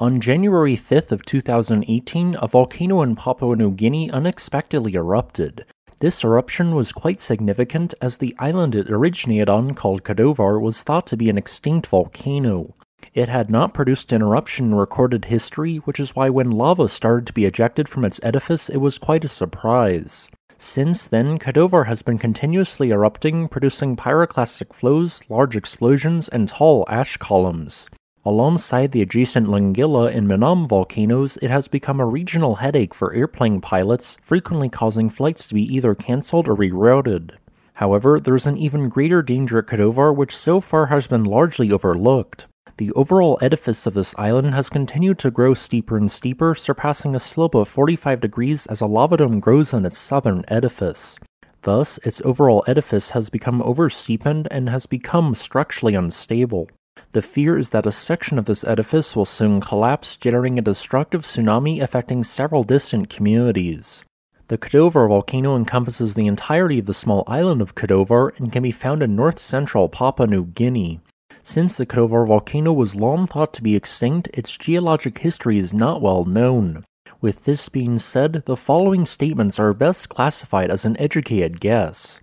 On January 5th of 2018, a volcano in Papua New Guinea unexpectedly erupted. This eruption was quite significant as the island it originated on, called Kadovar, was thought to be an extinct volcano. It had not produced an eruption in recorded history, which is why when lava started to be ejected from its edifice, it was quite a surprise. Since then, Kadovar has been continuously erupting, producing pyroclastic flows, large explosions, and tall ash columns. Alongside the adjacent Langila and Manam volcanoes, it has become a regional headache for airplane pilots, frequently causing flights to be either cancelled or rerouted. However, there is an even greater danger at Kadovar, which so far has been largely overlooked. The overall edifice of this island has continued to grow steeper and steeper, surpassing a slope of 45 degrees as a lava dome grows on its southern edifice. Thus, its overall edifice has become oversteepened and has become structurally unstable. The fear is that a section of this edifice will soon collapse, generating a destructive tsunami affecting several distant communities. The Kadovar volcano encompasses the entirety of the small island of Kadovar and can be found in north-central Papua New Guinea. Since the Kadovar volcano was long thought to be extinct, its geologic history is not well known. With this being said, the following statements are best classified as an educated guess.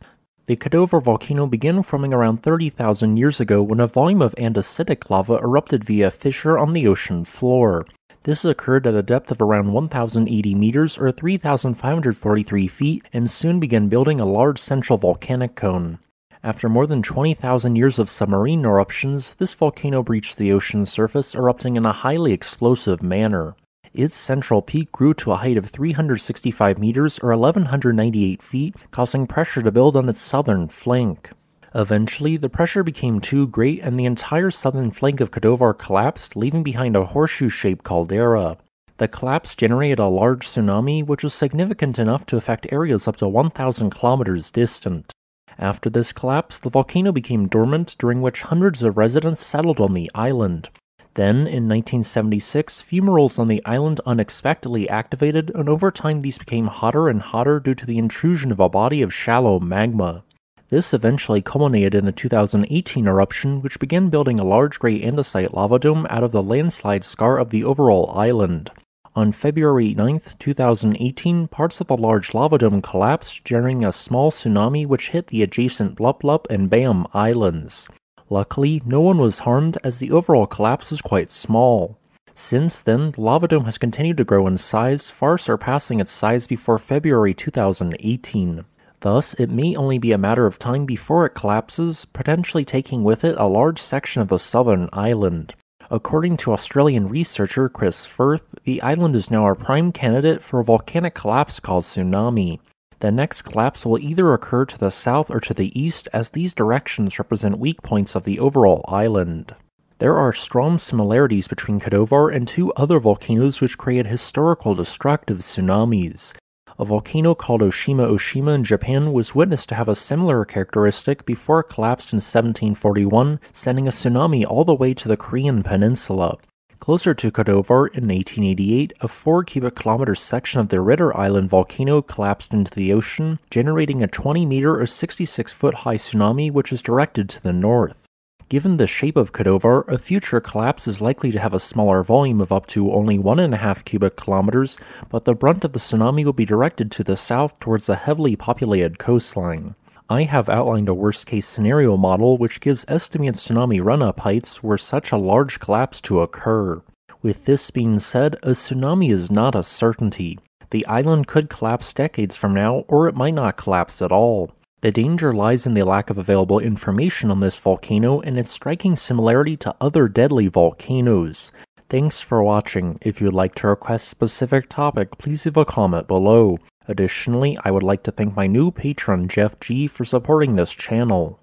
The Kadovar volcano began forming around 30,000 years ago when a volume of andesitic lava erupted via a fissure on the ocean floor. This occurred at a depth of around 1,080 meters or 3,543 feet and soon began building a large central volcanic cone. After more than 20,000 years of submarine eruptions, this volcano breached the ocean's surface, erupting in a highly explosive manner. Its central peak grew to a height of 365 meters or 1,198 feet, causing pressure to build on its southern flank. Eventually, the pressure became too great and the entire southern flank of Kadovar collapsed, leaving behind a horseshoe-shaped caldera. The collapse generated a large tsunami, which was significant enough to affect areas up to 1,000 kilometers distant. After this collapse, the volcano became dormant, during which hundreds of residents settled on the island. Then, in 1976, fumaroles on the island unexpectedly activated, and over time these became hotter and hotter due to the intrusion of a body of shallow magma. This eventually culminated in the 2018 eruption, which began building a large gray andesite lava dome out of the landslide scar of the overall island. On February 9, 2018, parts of the large lava dome collapsed, generating a small tsunami which hit the adjacent Blup Blup and Bam Islands. Luckily, no one was harmed as the overall collapse was quite small. Since then, the lava dome has continued to grow in size, far surpassing its size before February 2018. Thus, it may only be a matter of time before it collapses, potentially taking with it a large section of the southern island. According to Australian researcher Chris Firth, the island is now a prime candidate for a volcanic collapse called tsunami. The next collapse will either occur to the south or to the east, as these directions represent weak points of the overall island. There are strong similarities between Kadovar and two other volcanoes which create historical destructive tsunamis. A volcano called Oshima-Oshima in Japan was witnessed to have a similar characteristic before it collapsed in 1741, sending a tsunami all the way to the Korean peninsula. Closer to Kadovar, in 1888, a 4 cubic kilometer section of the Ritter Island volcano collapsed into the ocean, generating a 20-meter or 66-foot high tsunami which is directed to the north. Given the shape of Kadovar, a future collapse is likely to have a smaller volume of up to only 1.5 cubic kilometers, but the brunt of the tsunami will be directed to the south towards the heavily populated coastline. I have outlined a worst-case scenario model which gives estimated tsunami run-up heights were such a large collapse to occur. With this being said, a tsunami is not a certainty. The island could collapse decades from now, or it might not collapse at all. The danger lies in the lack of available information on this volcano and its striking similarity to other deadly volcanoes. Thanks for watching. If you would like to request a specific topic, please leave a comment below. Additionally, I would like to thank my new patron Jeff G for supporting this channel.